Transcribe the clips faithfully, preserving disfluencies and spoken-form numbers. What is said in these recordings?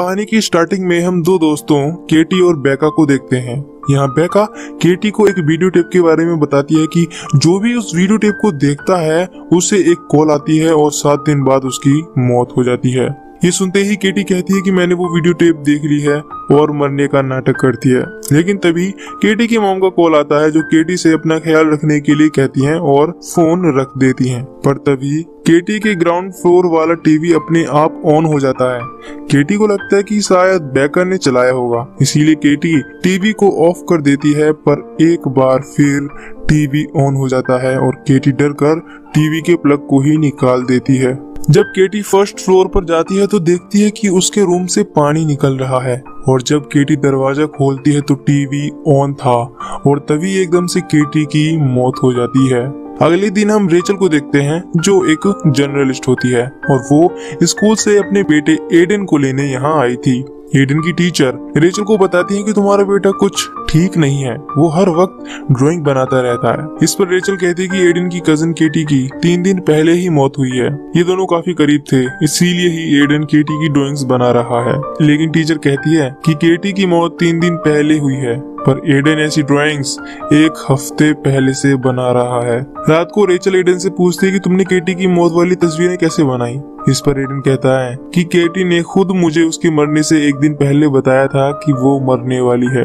कहानी की स्टार्टिंग में हम दो दोस्तों केटी और बेका को देखते हैं। यहाँ बेका केटी को एक वीडियो टेप के बारे में बताती है कि जो भी उस वीडियो टेप को देखता है उसे एक कॉल आती है और सात दिन बाद उसकी मौत हो जाती है। ये सुनते ही केटी कहती है कि मैंने वो वीडियो टेप देख ली है और मरने का नाटक करती है। लेकिन तभी केटी की मॉम का कॉल आता है जो केटी से अपना ख्याल रखने के लिए कहती है और फोन रख देती है। पर तभी केटी के ग्राउंड फ्लोर वाला टीवी अपने आप ऑन हो जाता है। केटी को लगता है कि शायद बेकर ने चलाया होगा, इसीलिए केटी टीवी को ऑफ कर देती है। पर एक बार फिर टीवी ऑन हो जाता है और केटी डर कर टीवी के प्लग को ही निकाल देती है। जब केटी फर्स्ट फ्लोर पर जाती है तो देखती है कि उसके रूम से पानी निकल रहा है, और जब केटी दरवाजा खोलती है तो टीवी ऑन था और तभी एकदम से केटी की मौत हो जाती है। अगले दिन हम रेचल को देखते हैं जो एक जर्नलिस्ट होती है और वो स्कूल से अपने बेटे एडेन को लेने यहाँ आई थी। एडेन की टीचर रेचल को बताती है कि तुम्हारा बेटा कुछ ठीक नहीं है, वो हर वक्त ड्राइंग बनाता रहता है। इस पर रेचल कहती है कि एडेन की कजन केटी की तीन दिन पहले ही मौत हुई है, ये दोनों काफी करीब थे इसीलिए ही एडेन केटी की ड्राइंग्स बना रहा है। लेकिन टीचर कहती है कि केटी की मौत तीन दिन पहले हुई है पर एडेन ऐसी ड्राइंग्स एक हफ्ते पहले से बना रहा है। रात को रेचल एडेन से पूछती है कि तुमने केटी की मौत वाली तस्वीरें कैसे बनाई। इस पर एडेन कहता है कि केटी ने खुद मुझे उसके मरने से एक दिन पहले बताया था कि वो मरने वाली है।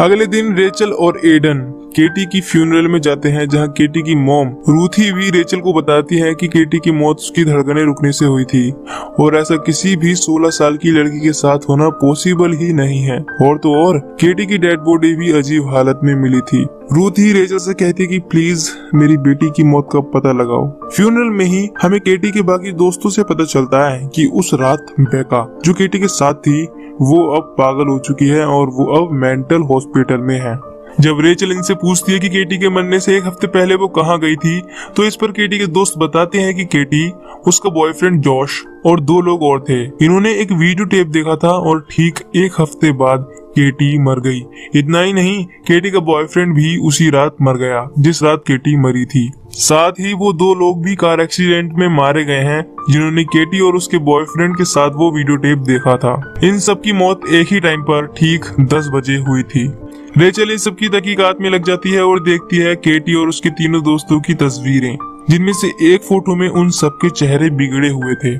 अगले दिन रेचल और एडेन केटी की फ्यूनरल में जाते हैं जहां केटी की मॉम रूथी भी रेचल को बताती है कि केटी की मौत उसकी धड़कने रुकने से हुई थी और ऐसा किसी भी सोलह साल की लड़की के साथ होना पॉसिबल ही नहीं है। और तो और केटी की डेड बॉडी भी अजीब हालत में मिली थी। रूथी रेचल से कहती है कि प्लीज मेरी बेटी की मौत का पता लगाओ। फ्यूनरल में ही हमें केटी के बाकी दोस्तों से पता चलता है कि उस रात बेका जो केटी के साथ थी वो अब पागल हो चुकी है और वो अब मेंटल हॉस्पिटल में है। जब रेचल इनसे पूछती है कि केटी के मरने से एक हफ्ते पहले वो कहाँ गई थी तो इस पर केटी के दोस्त बताते हैं कि केटी, उसका बॉयफ्रेंड जॉश और दो लोग और थे, इन्होंने एक वीडियो टेप देखा था और ठीक एक हफ्ते बाद केटी मर गई। इतना ही नहीं, केटी का बॉयफ्रेंड भी उसी रात मर गया जिस रात केटी मरी थी। साथ ही वो दो लोग भी कार एक्सीडेंट में मारे गए हैं जिन्होंने केटी और उसके बॉयफ्रेंड के साथ वो वीडियो टेप देखा था। इन सब की मौत एक ही टाइम पर ठीक दस बजे हुई थी। रेचल इन सबकी तहकीकात में लग जाती है और देखती है केटी और उसके तीनों दोस्तों की तस्वीरें जिनमें से एक फोटो में उन सबके चेहरे बिगड़े हुए थे।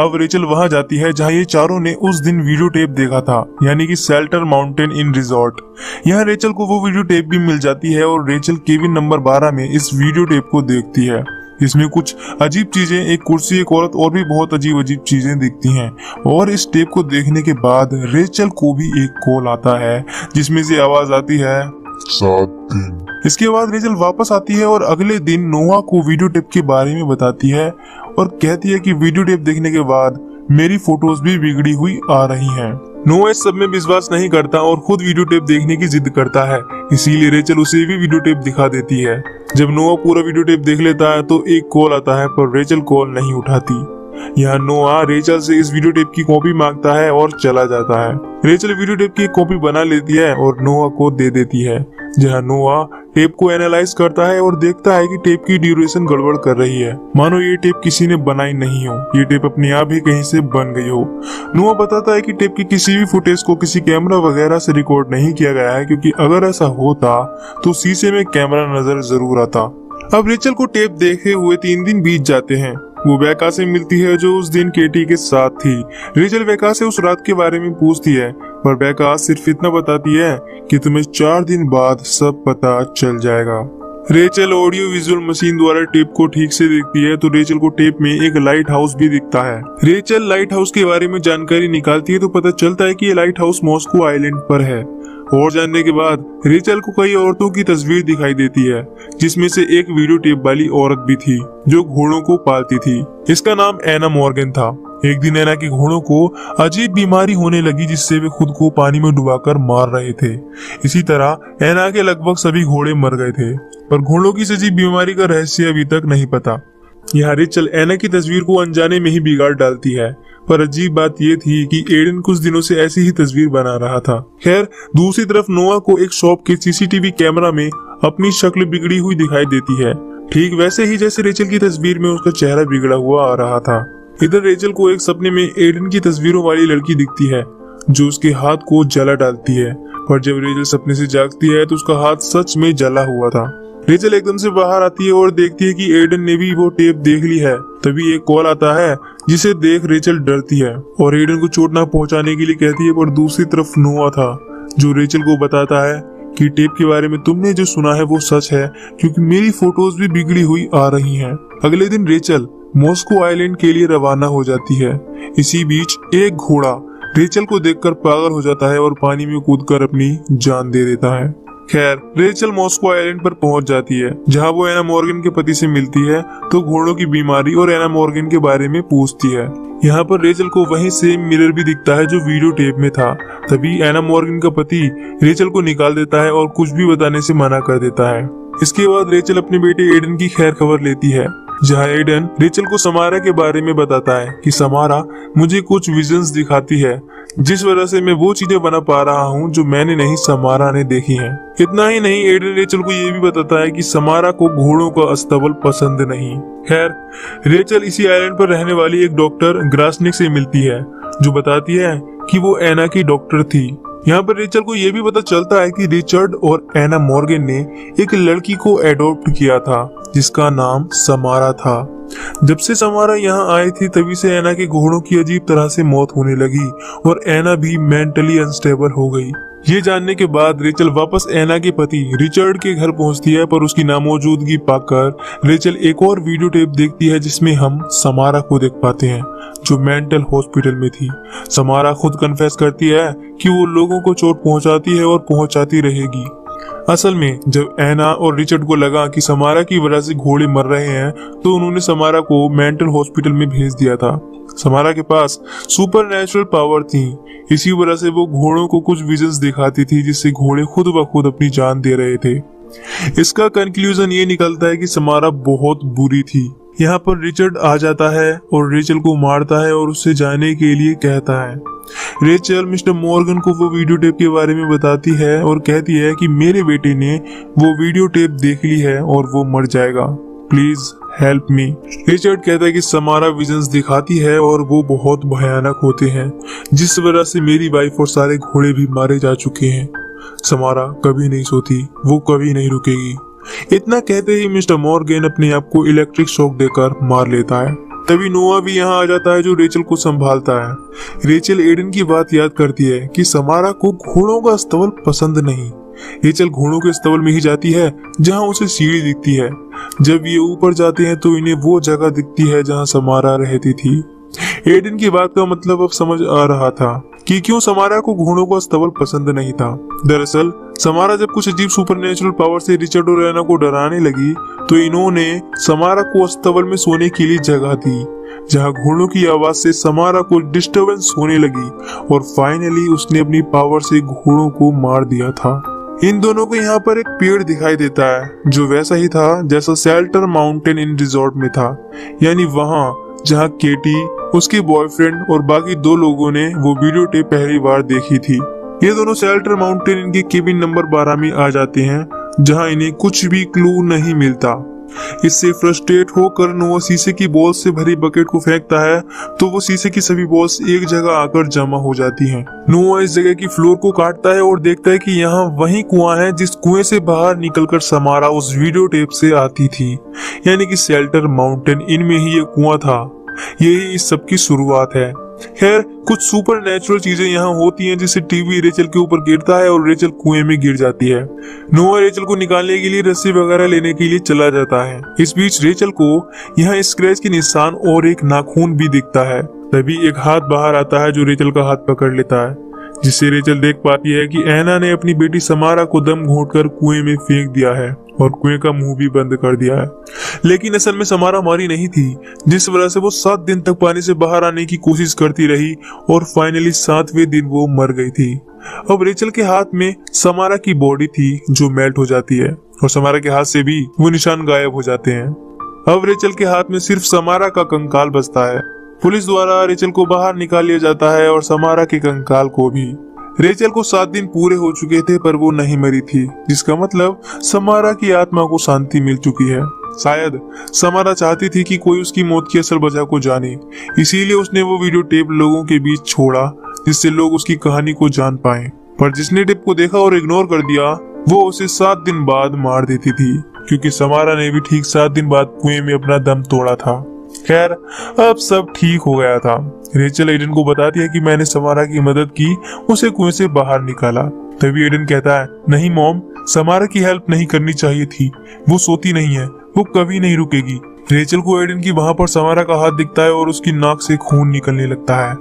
अब रेचल वहां जाती है जहां ये चारों ने उस दिन वीडियो टेप देखा था, यानी कि शेल्टर माउंटेन इन रिजॉर्ट। यहाँ रेचल को वो वीडियो टेप भी मिल जाती है और रेचल केबिन नंबर बारह में इस वीडियो टेप को देखती है। इसमें कुछ अजीब चीजें, एक कुर्सी, एक औरत और भी बहुत अजीब अजीब चीजें दिखती हैं। और इस टेप को देखने के बाद रेचल को भी एक कॉल आता है जिसमें से आवाज आती है सात दिन। इसके बाद रेचल वापस आती है और अगले दिन नोआ को वीडियो टेप के बारे में बताती है और कहती है कि वीडियो टेप देखने के बाद मेरी फोटोज भी बिगड़ी हुई आ रही हैं। नोआ इस सब में विश्वास नहीं करता और खुद वीडियो टेप देखने की जिद करता है, इसीलिए रेचल उसे भी वीडियो टेप दिखा देती है। जब नोआ पूरा वीडियो टेप देख लेता है तो एक कॉल आता है पर रेचल कॉल नहीं उठाती। यहाँ नोआ रेचल से इस वीडियो टेप की कॉपी मांगता है और चला जाता है। रेचल वीडियो टेप की एक कॉपी बना लेती है और नोआ को दे देती है, जहाँ नोआ टेप को एनालाइज करता है और देखता है कि टेप की ड्यूरेशन गड़बड़ कर रही है, मानो ये टेप किसी ने बनाई नहीं हो, ये टेप अपने आप ही कहीं से बन गई हो। नोआ बताता है कि टेप की किसी भी फुटेज को किसी कैमरा वगैरह से रिकॉर्ड नहीं किया गया है क्योंकि अगर ऐसा होता तो शीशे में कैमरा नजर जरूर आता। अब रेचल को टेप देखे हुए तीन दिन बीत जाते हैं। वो बेका से मिलती है जो उस दिन केटी के साथ थी। रेचल बेका से उस रात के बारे में पूछती है पर बेका सिर्फ इतना बताती है कि तुम्हें चार दिन बाद सब पता चल जाएगा। रेचल ऑडियो विजुअल मशीन द्वारा टेप को ठीक से देखती है तो रेचल को टेप में एक लाइट हाउस भी दिखता है। रेचल लाइट हाउस के बारे में जानकारी निकालती है तो पता चलता है कि ये लाइट हाउस मॉस्को आइलैंड पर है। और जानने के बाद रेचल को कई औरतों की तस्वीर दिखाई देती है जिसमें से एक वीडियो टेप वाली औरत भी थी जो घोड़ों को पालती थी। इसका नाम एना मॉर्गन था। एक दिन एना के घोड़ों को अजीब बीमारी होने लगी जिससे वे खुद को पानी में डुबाकर मार रहे थे। इसी तरह एना के लगभग सभी घोड़े मर गए थे पर घोड़ों की इस अजीब बीमारी का रहस्य अभी तक नहीं पता। यहाँ रेचल एना की तस्वीर को अनजाने में ही बिगाड़ डालती है पर अजीब बात ये थी कि एडेन कुछ दिनों से ऐसी ही तस्वीर बना रहा था। खैर, दूसरी तरफ नोआ को एक शॉप के सीसीटीवी कैमरा में अपनी शक्ल बिगड़ी हुई दिखाई देती है, ठीक वैसे ही जैसे रेचल की तस्वीर में उसका चेहरा बिगड़ा हुआ आ रहा था। इधर रेचल को एक सपने में एडन की तस्वीरों वाली लड़की दिखती है जो उसके हाथ को जला डालती है, पर जब रेचल सपने से जागती है तो उसका हाथ सच में जला हुआ था। रेचल एकदम से बाहर आती है और देखती है कि एडन ने भी वो टेप देख ली है। तभी एक कॉल आता है जिसे देख रेचल डरती है और एडन को चोट न पहुंचाने के लिए कहती है, पर दूसरी तरफ नोआ था जो रेचल को बताता है कि टेप के बारे में तुमने जो सुना है वो सच है, क्योंकि मेरी फोटोज भी बिगड़ी हुई आ रही है। अगले दिन रेचल मॉस्को आइलैंड के लिए रवाना हो जाती है। इसी बीच एक घोड़ा रेचल को देखकर पागल हो जाता है और पानी में कूदकर अपनी जान दे देता है। खैर, रेचल मॉस्को आइलैंड पर पहुंच जाती है जहां वो एना मॉर्गन के पति से मिलती है तो घोड़ों की बीमारी और एना मॉर्गन के बारे में पूछती है। यहां पर रेचल को वही सेम मिरर भी दिखता है जो वीडियो टेप में था। तभी एना मॉर्गन का पति रेचल को निकाल देता है और कुछ भी बताने से मना कर देता है। इसके बाद रेचल अपने बेटे एडन की खैर खबर लेती है जहाँ एडन रेचल को समारा के बारे में बताता है कि समारा मुझे कुछ विजन्स दिखाती है जिस वजह से मैं वो चीजें बना पा रहा हूँ जो मैंने नहीं समारा ने देखी हैं। इतना ही नहीं, एडन रेचल को ये भी बताता है कि समारा को घोड़ों का अस्तबल पसंद नहीं। खैर, रेचल इसी आइलैंड पर रहने वाली एक डॉक्टर ग्रासनिक से मिलती है जो बताती है कि वो एना की डॉक्टर थी। यहाँ पर रेचल को यह भी पता चलता है कि रिचर्ड और एना मॉर्गन ने एक लड़की को एडॉप्ट किया था जिसका नाम समारा था। जब से समारा यहाँ आई थी तभी से एना के घोड़ों की अजीब तरह से मौत होने लगी और एना भी मेंटली अनस्टेबल हो गई। ये जानने के बाद रेचल वापस एना के पति रिचर्ड के घर पहुंचती है, पर उसकी नामौजूदगी पाकर रेचल एक और वीडियो टेप देखती है जिसमें हम समारा को देख पाते हैं जो मेंटल हॉस्पिटल में थी। समारा खुद कन्फेस करती है कि वो लोगों को चोट पहुंचाती है और पहुंचाती रहेगी। असल में जब एना और रिचर्ड को लगा कि समारा की वजह से घोड़े मर रहे हैं तो उन्होंने समारा को मेंटल हॉस्पिटल में भेज दिया था। समारा के पास सुपरनैचुरल पावर थी, इसी वजह से वो घोड़ों को कुछ विजन्स दिखाती थी जिससे घोड़े खुद ब खुद अपनी जान दे रहे थे। इसका कंक्लूजन ये निकलता है कि समारा बहुत बुरी थी। यहाँ पर रिचर्ड आ जाता है और रेचल को मारता है और उससे जाने के लिए कहता है। रेचल मिस्टर मॉर्गन को वो वीडियो टेप के बारे में बताती है और कहती है कि मेरे बेटे ने वो वीडियो टेप देख ली है और वो मर जाएगा, प्लीज हेल्प मी। रिचर्ड कहता है कि समारा विजन्स दिखाती है और वो बहुत भयानक होते हैं जिस वजह से मेरी वाइफ और सारे घोड़े भी मारे जा चुके हैं। समारा कभी नहीं सोती, वो कभी नहीं रुकेगी। इतना कहते ही मिस्टर मॉर्गन अपने आप को इलेक्ट्रिक शॉक देकर मार लेता है। तभी नोआ भी यहाँ आ जाता है जो रेचल को संभालता है। रेचल एडन की बात याद करती है कि समारा को घोड़ों का अस्तबल पसंद नहीं। रेचल घोड़ों के अस्तबल में ही जाती है जहाँ उसे सीढ़ी दिखती है। जब ये ऊपर जाते हैं तो इन्हें वो जगह दिखती है जहाँ समारा रहती थी। एडन की बात का मतलब अब समझ आ रहा था कि क्यों समारा को घोड़ों का अस्तबल पसंद नहीं था। दरअसल समारा जब कुछ अजीब सुपरनेचुरल पावर से रिचर्ड और एना को डराने लगी तो इन्होंने समारा को अस्तबल में सोने के लिए जगह दी जहां घोड़ों की आवाज से समारा को डिस्टर्बेंस होने लगी और फाइनली उसने अपनी पावर से घोड़ों को मार दिया था। इन दोनों को यहाँ पर एक पेड़ दिखाई देता है जो वैसा ही था जैसा शेल्टर माउंटेन इन रिजॉर्ट में था, यानी वहाँ जहाँ केटी, उसके बॉयफ्रेंड और बाकी दो लोगों ने वो वीडियो टेप पहली बार देखी थी। ये दोनों शेल्टर माउंटेन इनके केबिन नंबर बारह में आ जाते हैं जहां इन्हें कुछ भी क्लू नहीं मिलता। इससे फ्रस्ट्रेट होकर नोआ शीशे की बॉल से भरी बकेट को फेंकता है तो वो शीशे की सभी बॉल्स एक जगह आकर जमा हो जाती हैं। नोआ इस जगह की फ्लोर को काटता है और देखता है कि यहाँ वही कुआं है जिस कुएं से बाहर निकलकर समारा उस वीडियो टेप से आती थी, यानी कि शेल्टर माउंटेन इनमें ही ये कुआं था। यही इस सबकी शुरुआत है। खैर, कुछ सुपरनैचुरल चीजें यहाँ होती हैं जिससे टीवी रेचल के ऊपर गिरता है और रेचल कुएं में गिर जाती है। नोआ रेचल को निकालने के लिए रस्सी वगैरह लेने के लिए चला जाता है। इस बीच रेचल को यहाँ स्क्रैच के निशान और एक नाखून भी दिखता है। तभी एक हाथ बाहर आता है जो रेचल का हाथ पकड़ लेता है, जिससे रेचल देख पाती है कि एना ने अपनी बेटी समारा को दम घोंटकर कुएं में फेंक दिया है और कुएं का मुंह भी बंद कर दिया है। लेकिन असल में समारा मारी नहीं थी, जिस वजह से वो सात दिन तक पानी से बाहर आने की कोशिश करती रही और फाइनली सातवें दिन वो मर गई थी। अब रेचल के हाथ में समारा की बॉडी थी जो मेल्ट हो जाती है और समारा के हाथ से भी वो निशान गायब हो जाते हैं। अब रेचल के हाथ में सिर्फ समारा का कंकाल बचता है। पुलिस द्वारा रेचल को बाहर निकाल लिया जाता है और समारा के कंकाल को भी। रेचल को सात दिन पूरे हो चुके थे पर वो नहीं मरी थी, जिसका मतलब समारा की आत्मा को शांति मिल चुकी है। शायद समारा चाहती थी कि कोई उसकी मौत की असल वजह को जाने, इसीलिए उसने वो वीडियो टेप लोगों के बीच छोड़ा जिससे लोग उसकी कहानी को जान पाएं। पर जिसने टेप को देखा और इग्नोर कर दिया वो उसे सात दिन बाद मार देती थी, क्योंकि समारा ने भी ठीक सात दिन बाद कुएं में अपना दम तोड़ा था। खैर अब सब ठीक हो गया था। रेचल एडन को बताती है कि मैंने समारा की मदद की, उसे कुएं से बाहर निकाला। तभी एडन कहता है, नहीं मॉम, समारा की हेल्प नहीं करनी चाहिए थी, वो सोती नहीं है, वो कभी नहीं रुकेगी। रेचल को एडन की वहां पर समारा का हाथ दिखता है और उसकी नाक से खून निकलने लगता है।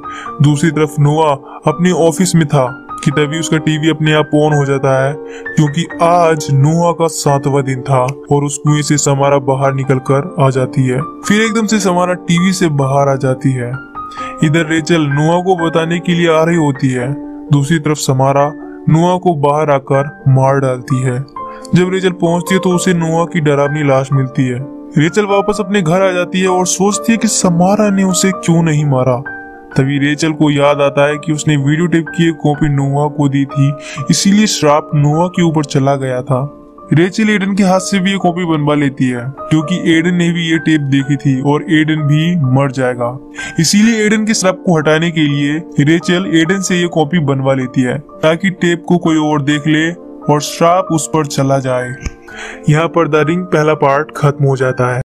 दूसरी तरफ नोआ अपने ऑफिस में था कि तभी उसका टीवी अपने आप ऑन हो जाता है, क्योंकि आज नोआ का सातवां दिन था और उस कुएं से समारा बाहर निकलकर आ जाती है। फिर एकदम से समारा टीवी से बाहर आ जाती है। इधर रेचल नोआ को बताने के लिए आ रही होती है, दूसरी तरफ समारा नोआ को बाहर आकर मार डालती है। जब रेचल पहुंचती है तो उसे नोआ की डरावनी लाश मिलती है। रेचल वापस अपने घर आ जाती है और सोचती है कि समारा ने उसे क्यों नहीं मारा। तभी रेचल को याद आता है कि उसने वीडियो टेप की एक कॉपी नोआ को दी थी, इसीलिए श्राप नोआ के ऊपर चला गया था। रेचल एडन के हाथ से भी ये कॉपी बनवा लेती है, क्योंकि एडन ने भी ये टेप देखी थी और एडन भी मर जाएगा, इसीलिए एडन के श्राप को हटाने के लिए रेचल एडन से ये कॉपी बनवा लेती है ताकि टेप को कोई और देख ले और श्राप उस पर चला जाए। यहाँ पर द रिंग पहला पार्ट खत्म हो जाता है।